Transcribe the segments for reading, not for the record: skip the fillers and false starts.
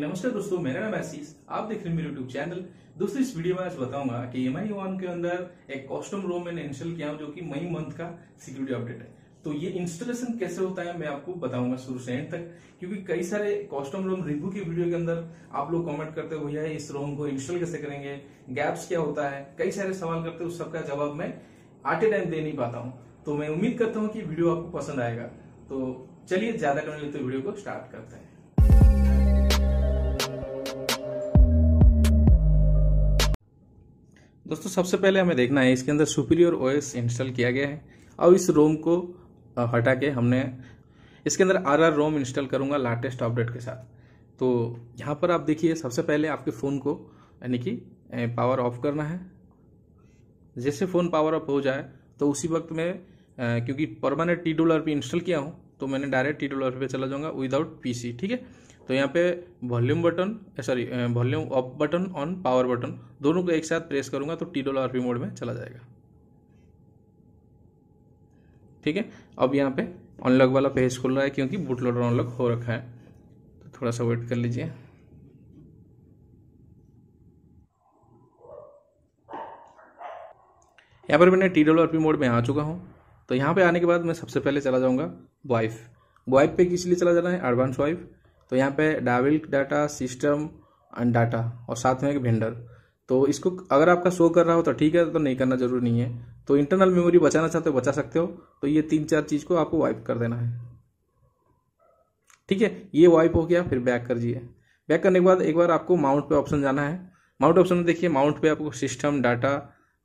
नमस्कार दोस्तों, मेरा नाम आशीष, आप देख रहे हैं मेरे YouTube चैनल। दोस्तों, इस वीडियो में आज बताऊंगा कि Mi A1 के अंदर एक कस्टम रोम मैंने इंस्टॉल किया हूं, जो कि मई मंथ का सिक्योरिटी अपडेट है। तो ये इंस्टॉलेशन कैसे होता है मैं आपको बताऊंगा शुरू से एंड तक, क्योंकि कई सारे कस्टम रोम रिव्यू की वीडियो के अंदर आप लोग कमेंट करते हो, भैया इस रोम को इंस्टॉल कैसे करेंगे, गैप्स क्या होता है, कई सारे सवाल करते हो, सबका जवाब मैं आटे टाइम दे नहीं पाता हूँ। तो मैं उम्मीद करता हूँ कि वीडियो आपको पसंद आएगा। तो चलिए ज्यादा टाइम लेते वीडियो को स्टार्ट करते हैं। दोस्तों, सबसे पहले हमें देखना है इसके अंदर सुपीरियर ओएस इंस्टॉल किया गया है और इस रोम को हटा के हमने इसके अंदर आरआर रोम इंस्टॉल करूंगा लेटेस्ट अपडेट के साथ। तो यहाँ पर आप देखिए, सबसे पहले आपके फ़ोन को यानी कि पावर ऑफ करना है। जैसे फ़ोन पावर ऑफ हो जाए तो उसी वक्त में, क्योंकि परमानेंट TWRP इंस्टॉल किया हूँ तो मैंने डायरेक्ट TWRP पे चला जाऊँगा विदाउट PC। ठीक है, तो यहाँ पे volume up button on power button दोनों को एक साथ प्रेस करूंगा तो TWRP मोड में चला जाएगा। ठीक है, अब यहाँ पे अनलॉक वाला पेज खुल रहा है क्योंकि बूट लोडर अनलॉक हो रखा है। तो थोड़ा सा वेट कर लीजिए। यहाँ पर मैंने TWRP मोड में आ चुका हूँ। तो यहाँ पे आने के बाद मैं सबसे पहले चला जाऊँगा वाइफ पे। किस लिए चला जाना है? Advance wipe. तो यहाँ पे डाविल्क डाटा सिस्टम एंड डाटा और साथ में एक वेंडर। तो इसको अगर आपका शो कर रहा हो तो ठीक है, तो नहीं करना जरूरी नहीं है। तो इंटरनल मेमोरी बचाना चाहते हो बचा सकते हो। तो ये 3-4 चीज़ को आपको वाइप कर देना है। ठीक है, ये वाइप हो गया, फिर बैक कर दीजिए। बैक करने के बाद एक बार आपको माउंट पे ऑप्शन जाना है। माउंट ऑप्शन में देखिए, माउंट पे आपको सिस्टम डाटा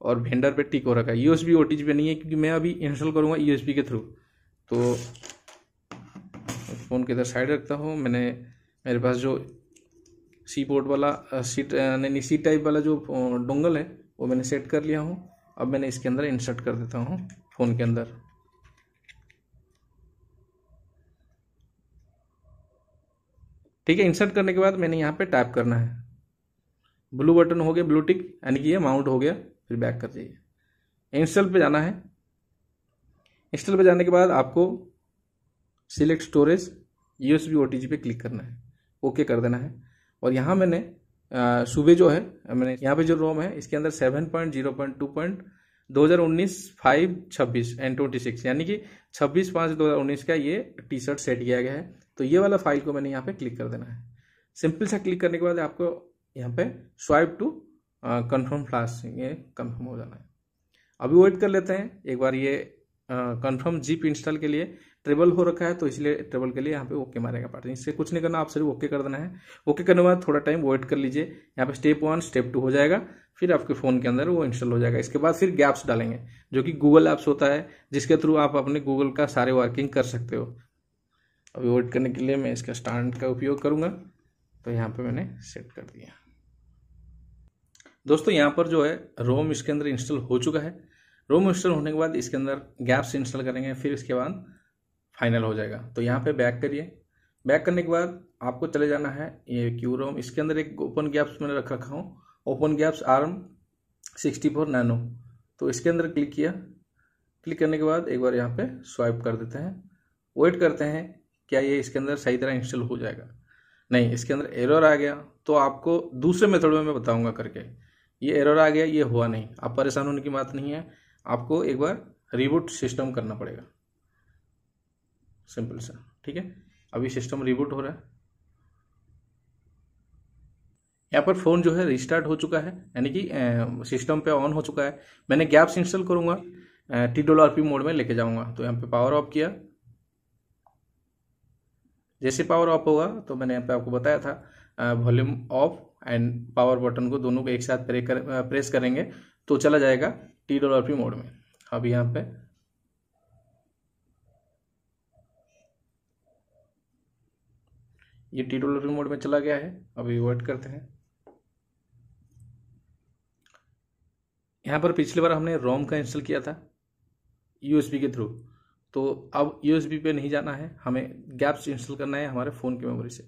और वेंडर पे टिक हो रखा है। USB OTG पे नहीं है क्योंकि मैं अभी इंस्टॉल करूँगा USB के थ्रू। तो फ़ोन के इधर साइड रखता हूँ। मेरे पास जो सी पोर्ट वाला सी टाइप वाला जो डोंगल है वो मैंने सेट कर लिया हूँ। अब मैंने इसके अंदर इंसर्ट कर देता हूँ फ़ोन के अंदर। ठीक है, इंसर्ट करने के बाद मैंने यहाँ पे टाइप करना है। ब्लू बटन हो गया, ब्लू टिक यानी कि ये माउंट हो गया। फिर बैक कर दीजिए। इंस्टॉल पे जाना है। इंस्टॉल पे जाने के बाद आपको सिलेक्ट स्टोरेज USB OTG पे क्लिक करना है, ओके कर देना है। और यहाँ मैंने सुबह जो है मैंने यहाँ पे जो रोम है इसके अंदर 7.0.2.2019/5/26 यानी कि 26/5/2019 का ये T-शर्ट सेट किया गया है। तो ये वाला फाइल को मैंने यहाँ पे क्लिक कर देना है। सिंपल सा क्लिक करने के बाद आपको यहाँ पे स्वाइप टू कन्फर्म फ्लैश, ये कन्फर्म हो जाना है। अभी वेट कर लेते हैं एक बार। ये कन्फर्म जीप इंस्टॉल के लिए ट्रेबल हो रखा है तो इसलिए ट्रेबल के लिए यहाँ पे ओके मारेगा पार्टी। इससे कुछ नहीं करना, आप सिर्फ ओके कर देना है। ओके करने के बाद थोड़ा टाइम वेट कर लीजिए। यहाँ पे स्टेप 1, स्टेप 2 हो जाएगा, फिर आपके फ़ोन के अंदर वो इंस्टॉल हो जाएगा। इसके बाद फिर गैप्स डालेंगे, जो कि गूगल ऐप्स होता है जिसके थ्रू आप अपने गूगल का सारे वर्किंग कर सकते हो। अभी वेट करने के लिए मैं इसका स्टैंड का उपयोग करूँगा। तो यहाँ पर मैंने सेट कर दिया। दोस्तों, यहाँ पर जो है रोम इसके अंदर इंस्टॉल हो चुका है। रोम इंस्टॉल होने के बाद इसके अंदर गैप्स इंस्टॉल करेंगे, फिर इसके बाद फाइनल हो जाएगा। तो यहाँ पे बैक करिए। बैक करने के बाद आपको चले जाना है ये क्यू रोम। इसके अंदर एक OpenGApps मैंने रख रखा हूँ, OpenGApps ARM 64 नैनो। तो इसके अंदर क्लिक किया। क्लिक करने के बाद एक बार यहाँ पे स्वाइप कर देते हैं। वेट करते हैं क्या ये इसके अंदर सही तरह इंस्टॉल हो जाएगा। नहीं, इसके अंदर एरर आ गया। तो आपको दूसरे मेथड में मैं बताऊँगा करके। ये एरर आ गया, ये हुआ नहीं, आप परेशान होने की बात नहीं है। आपको एक बार रिबूट सिस्टम करना पड़ेगा, सिंपल सा। ठीक है, अभी सिस्टम रिबूट हो रहा है। यहाँ पर फ़ोन जो है रिस्टार्ट हो चुका है यानी कि सिस्टम पे ऑन हो चुका है। मैंने गैप्स इंस्टॉल करूँगा, TWRP मोड में लेके जाऊँगा। तो यहाँ पे पावर ऑफ किया। जैसे पावर ऑफ होगा तो मैंने यहाँ पे आपको बताया था volume off and power button को दोनों को एक साथ प्रेस करेंगे तो चला जाएगा TWRP मोड में। अब यहाँ पे ये TWRP मोड में चला गया है। अभी वेट करते हैं। यहाँ पर पिछली बार हमने रोम का इंस्टॉल किया था USB के थ्रू। तो अब USB पे नहीं जाना है, हमें गैप्स इंस्टॉल करना है हमारे फ़ोन की मेमोरी से।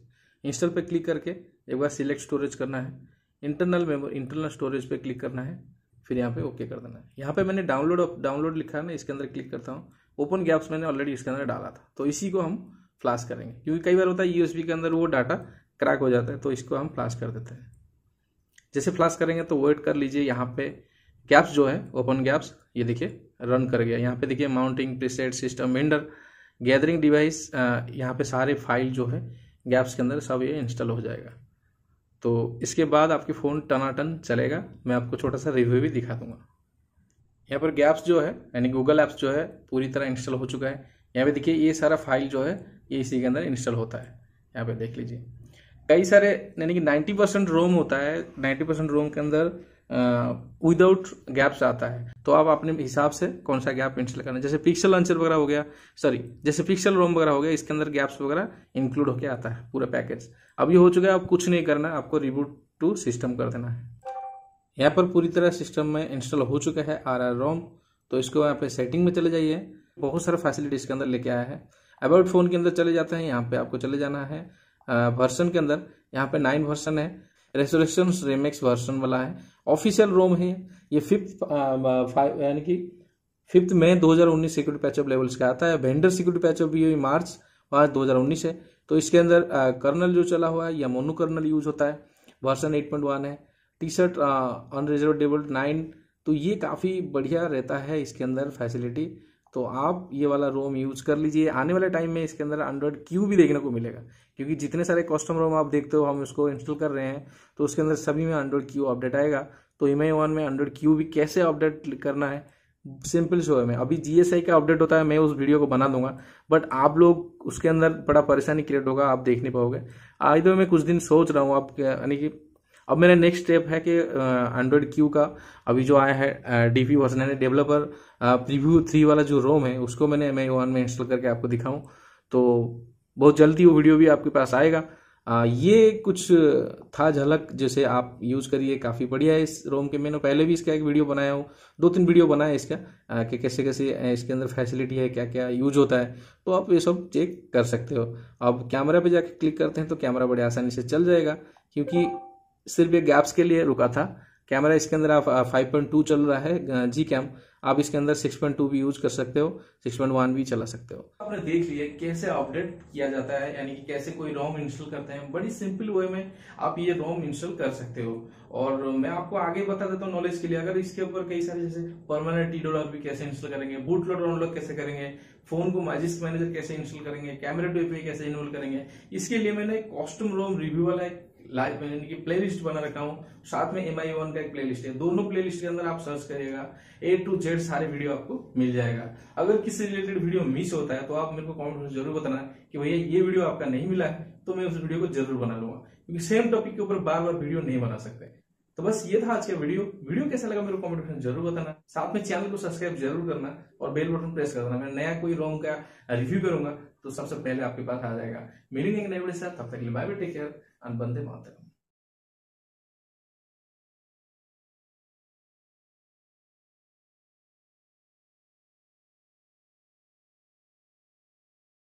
इंस्टॉल पे क्लिक करके एक बार सिलेक्ट स्टोरेज करना है, इंटरनल स्टोरेज पे क्लिक करना है, फिर यहाँ पे ओके कर देना है। यहाँ पे मैंने डाउनलोड लिखा है ना, इसके अंदर क्लिक करता हूँ। OpenGApps मैंने ऑलरेडी इसके अंदर डाला था तो इसी को हम फ्लैश करेंगे, क्योंकि कई बार होता है USB के अंदर वो डाटा क्रैक हो जाता है, तो इसको हम फ्लैश कर देते हैं। जैसे फ्लैश करेंगे तो वेट कर लीजिए, यहाँ पे गैप्स जो है ओपन गैप्स, ये देखिए रन कर गया। यहाँ पे देखिए mounting, preset, system builder, gathering device, यहाँ पे सारे फाइल जो है गैप्स के अंदर सब ये इंस्टॉल हो जाएगा। तो इसके बाद आपके फ़ोन टनाटन चलेगा। मैं आपको छोटा सा रिव्यू भी दिखा दूंगा। यहाँ पर गैप्स जो है यानी गूगल ऐप्स जो है पूरी तरह इंस्टॉल हो चुका है। यहाँ पे देखिए ये सारा फाइल जो है ये इसी के अंदर इंस्टॉल होता है। यहाँ पे देख लीजिए कई सारे यानी कि 90% रोम होता है, 90% रोम के अंदर विदाउट गैप्स आता है। तो आप अपने हिसाब से कौन सा गैप इंस्टॉल करना है, जैसे पिक्सल लॉन्चर वगैरह हो गया, जैसे पिक्सल रोम वगैरह हो गया, इसके अंदर गैप्स वगैरह इंक्लूड होकर आता है पूरा पैकेज। अब ये हो चुका है, अब कुछ नहीं करना, आपको रिबूट टू सिस्टम कर देना है। यहाँ पर पूरी तरह सिस्टम में इंस्टॉल हो चुका है RR ROM। तो इसको यहाँ पे सेटिंग में चले जाइए, बहुत सारा फैसिलिटी इसके अंदर लेके आया है। अबाउट फोन के अंदर चले जाते हैं, यहाँ पे आपको चले जाना है वर्सन के अंदर। यहाँ पे 9 वर्सन है, रेसोल्यूशन रिमिक्स वर्सन वाला है, ऑफिशियल रोम है ये। 5 मई 2019 सिक्योरिटी पैचअप लेवल्स का आता है। वेंडर सिक्योरिटी पैचअप भी हुई मार्च 2019 है। तो इसके अंदर कर्नल जो चला हुआ है या मोनो कर्नल यूज होता है, वर्सन 8.1 है। टी शर्ट अनरिजर्वेबल 9, तो ये काफ़ी बढ़िया रहता है इसके अंदर फैसिलिटी। तो आप ये वाला रोम यूज कर लीजिए। आने वाले टाइम में इसके अंदर Android Q भी देखने को मिलेगा, क्योंकि जितने सारे कस्टम रोम आप देखते हो हम उसको इंस्टॉल कर रहे हैं, तो उसके अंदर सभी में Android Q अपडेट आएगा। तो Mi A1 में Android Q भी कैसे अपडेट करना है सिंपल शो है में। अभी GSI का अपडेट होता है, मैं उस वीडियो को बना दूंगा, बट आप लोग उसके अंदर बड़ा परेशानी क्रिएट होगा, आप देख नहीं पाओगे। आज तो मैं कुछ दिन सोच रहा हूँ आप यानी कि अब मेरा नेक्स्ट स्टेप है कि Android Q का अभी जो आया है DP वर्जन है डेवलपर प्रीव्यू 3 वाला जो रोम है उसको मैंने Mi A1 में इंस्टॉल करके आपको दिखाऊं। तो बहुत जल्दी वो वीडियो भी आपके पास आएगा। ये कुछ था झलक, जैसे आप यूज करिए, काफ़ी बढ़िया है इस रोम के। मैंने पहले भी इसका एक वीडियो बनाया हूँ, 2-3 वीडियो बनाया इसका कि कैसे कैसे इसके अंदर फैसिलिटी है, क्या क्या यूज होता है, तो आप ये सब चेक कर सकते हो। अब कैमरा पे जाके क्लिक करते हैं तो कैमरा बड़े आसानी से चल जाएगा, क्योंकि सिर्फ ये गैप्स के लिए रुका था कैमरा। इसके अंदर आप 5.2 चल रहा है GCam, आप इसके अंदर 6.2 भी यूज कर सकते हो, 6.1 भी चला सकते हो। आपने देख लिया कैसे अपडेट किया जाता है, यानी कि कैसे कोई रोम इंस्टॉल करते हैं। बड़ी सिंपल वे में आप ये रोम इंस्टॉल कर सकते हो। और मैं आपको आगे बता देता हूँ नॉलेज के लिए, अगर इसके ऊपर कई सारे जैसे परमानेंट TWRP कैसे इंस्टॉल करेंगे, बूट लोड डाउनलोड कैसे करेंगे, फोन को Magisk मैनेजर कैसे इंस्टॉल करेंगे, कैमरा API कैसे इनवॉल्व करेंगे, इसके लिए मैंने कॉस्टम रोम रिव्यू वाला लाइव यानी कि प्लेलिस्ट बना रखा हूँ। साथ में Mi A1 का एक प्लेलिस्ट है, दोनों प्लेलिस्ट के अंदर आप सर्च करिएगा, A to Z सारे वीडियो आपको मिल जाएगा। अगर किसी रिलेटेड वीडियो मिस होता है तो आप मेरे को कमेंट में जरूर बताना कि भैया ये वीडियो आपका नहीं मिला है, तो मैं उस वीडियो को जरूर बना लूंगा, क्योंकि सेम टॉपिक के ऊपर बार-बार वीडियो नहीं बना सकते। तो बस ये था आज का वीडियो कैसा लगा मेरे को कमेंट में जरूर बताना। साथ में चैनल को सब्सक्राइब जरूर करना और बेल बटन प्रेस कर देना। मैं नया कोई रोम का रिव्यू करूंगा तो सबसे पहले आपके पास आ जाएगा। मिलेंगे नए वीडियो के साथ, तब तक के लिए बाय बाय, टेक केयर, बंदे मातरम।